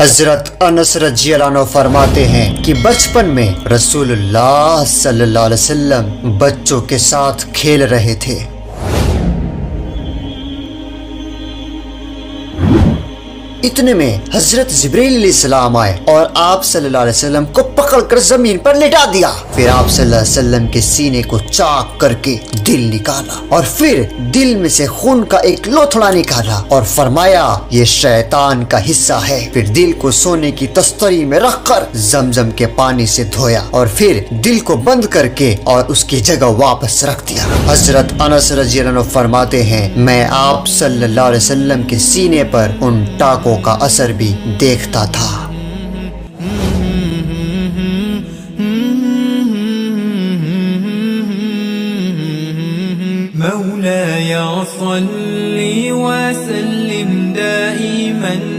हजरत अनस रज़ियल्लाहु अन्हु फरमाते हैं कि बचपन में रसूलुल्लाह सल्लल्लाहु अलैहि वसल्लम बच्चों के साथ खेल रहे थे। इतने में हजरत जबरिस्लम आए और आप सल्लल्लाहु अलैहि वसल्लम को पकड़कर जमीन पर लिटा दिया। फिर आप सल्लल्लाहु अलैहि वसल्लम के सीने को चाक करके दिल निकाला और फिर दिल में से खून का एक लोथड़ा निकाला और फरमाया, ये शैतान का हिस्सा है। फिर दिल को सोने की तस्तरी में रखकर जमजम के पानी से धोया और फिर दिल को बंद करके और उसकी जगह वापस रख दिया। हजरत अनस रज़ियल्लाहु अन्हु फरमाते हैं, मैं आप सल्लल्लाहु अलैहि वसल्लम के सीने पर उन टाकों का असर भी देखता था। मौला या सल्ली व सल्लिम दाइमन।